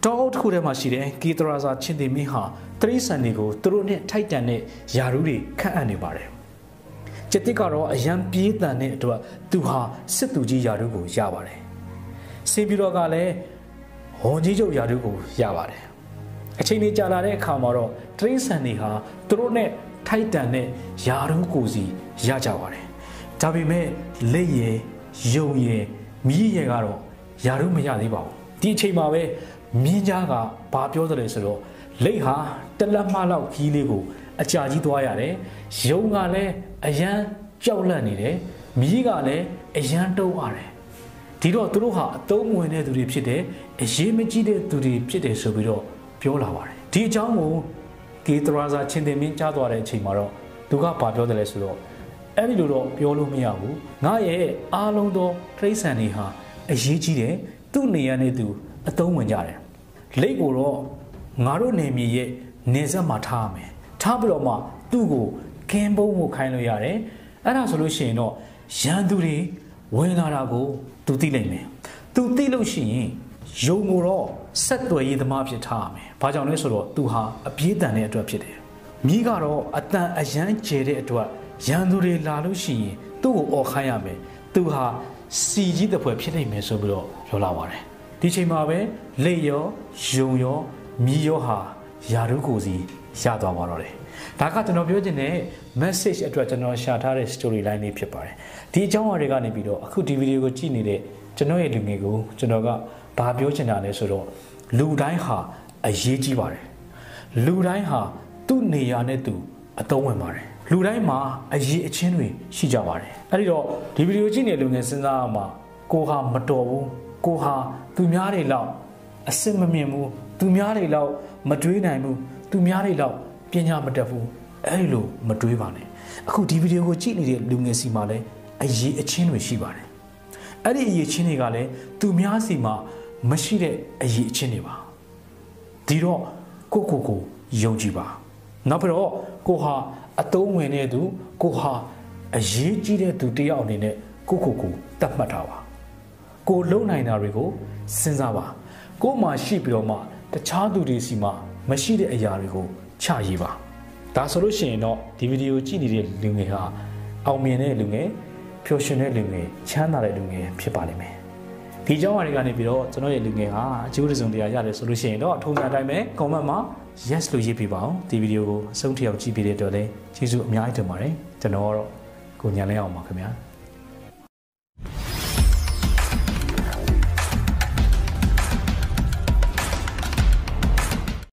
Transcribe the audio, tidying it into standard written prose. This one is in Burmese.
Told who the machine, Gitraza Chindi Miha, Trisanigo, Trune Titanic, Yaruri, Kanibare. Chetikaro, a young Pieta Netua, Tuha, Setuji Yarugu, Yavare. Sibirogale, Honjijo Yarugu, Yavare. A Chini Jalare Kamaro, Trisaniha, Trune Titanic, Yarukuzi, Yajavare. Tabime, Leye, Yoye, Miyegaro, Yarumiyadibo. Tichimawe. มีจ้าก็ปาပြောတယ်ဆိုတော့လိတ်ဟာတလက်မလောက်ကြီးလေးကိုအကြာကြီးတွားရတယ်ရုံကလည်းအရန်ကြောက်လန့်နေတယ်မိကလည်းအရန်တုံးပါတယ်ဒီတော့သူတို့ဟာသုံးဝင်တဲ့သူတွေဖြစ်တယ်အရေးမကြီးတဲ့သူတွေဖြစ်တယ်ဆိုပြီးတော့ပြောလာပါတယ်ဒီအကြောင်းကိုဂေတရာဇာချင်းတင်မင်းကြားသွားတဲ့အချိန်မှာတော့သူကပာပြောတယ်ဆိုတော့အဲ့ဒီလိုတော့ပြောလို့မရဘူးငါရဲ့အားလုံးသောခရိစံတွေဟာအရေးကြီးတယ်သူ့နေရာနဲ့သူ အတုံးဝင်ကြတယ်လိတ်ကိုတော့ငါတို့နေမြေရဲ့နေဆက်မှာထားမယ်ထားပြီးတော့မှသူ့ကိုကင်းပုံးဖို့ခိုင်းလို့ရတယ်အဲ့ဒါဆိုလို့ရှိရင်တော့ရန်သူတွေဝင်လာတာကိုသူသိနိုင်မယ်သူသိလို့ရှိရင်ရုံကိုတော့ဆက်သွယ်ရေးသမားဖြစ်ထားမယ်ဘာကြောင့်လဲဆိုတော့သူဟာအပြေးတန်တဲ့အအတွက်ဖြစ်တယ်မိကတော့အတန်အရန်ကျဲတဲ့အအတွက်ရန်သူတွေလာလို့ရှိရင်သူ့ကိုအော်ခိုင်းရမယ်သူဟာစီကြီးတစ်ဖွဲ့ဖြစ်နိုင်မယ်ဆိုပြီးတော့ပြောလာပါတယ် ဒီချိန်မှာပဲလေရောယုံရောမီရောဟာယာရုကိုစီရသွားပါတော့တယ်ဒါကကျွန်တော်ပြောချင်တဲ့ message အတွက်ကျွန်တော်ရှာထားတဲ့ story line လေးဖြစ်ပါတယ်ဒီအကြောင်းအရာတွေကနေပြီးတော့အခုဒီဗီဒီယိုကိုကြည့်နေတဲ့ကျွန်တော်ရဲ့လူငယ်ကိုကျွန်တော်ကဘာပြောချင်တာလဲဆိုတော့လူတိုင်းဟာအရေးကြီးပါတယ်လူတိုင်းဟာသူ့နေရာနဲ့သူအသုံးဝင်ပါတယ်လူတိုင်းမှာအရေးအချင်းတွေရှိကြပါတယ်အဲ့ဒီတော့ဒီဗီဒီယိုကြည့်နေတဲ့လူငယ်စဉ်းစားမှာကိုဟာမတော်ဘူးကိုဟာသူများတွေလောက် အစစ်မမြင်ဘူးသူများတွေလောက်မတွေးနိုင်ဘူးသူများတွေလောက်ပြင်ညာမတတ်ဘူးအဲ့ဒီလိုမတွေးပါနဲ့အခုဒီဗီဒီယိုကိုကြည့်နေတဲ့လူငယ်စီမှာလည်းအရေးအချင်းတွေရှိပါတယ်အဲ့ဒီအရေးချင်းတွေကလည်းသူများစီမှာမရှိတဲ့အရေးအချင်းတွေပါဒီတော့ကိုကိုကိုယုံကြည်ပါနောက်ပြီးတော့ကိုဟာအသုံးဝင်တဲ့သူကိုဟာအရေးကြီးတဲ့သူတယောက်အနေနဲ့ကိုကိုကိုတတ်မှတ်တာပါကိုလုံးနိုင်တာတွေကိုစဉ်းစားပါ ကိုမှရှိပြီးတော့မှတခြားသူတွေစီမှာမရှိတဲ့အရာတွေကိုချရပါဒါဆိုလို့ရှိရင်တော့ဒီဗီဒီယိုကြည့်နေတဲ့လူငယ်ဟာအောင်မြင်တဲ့လူငယ်ဖြောရှင်တဲ့လူငယ်ချမ်းသာတဲ့လူငယ်ဖြစ်ပါလိမ့်မယ်ဒီအကြောင်းအရာတွေကနေပြီးတော့ကျွန်တော်ရဲ့လူငယ်ဟာအကျိုးတစုံတရားရတယ်ဆိုလို့ရှိရင်တော့ထုံးစံတိုင်းပဲ comment မှာ yes လို့ရေးပြပါအောင်ဒီဗီဒီယိုကိုဆုံးထိအောင်ကြည့်ပေးတဲ့အတွက်လည်းကျေးဇူးအများကြီးတင်ပါတယ်ကျွန်တော်ကတော့ကိုညာလေးအောင်ပါခင်ဗျာ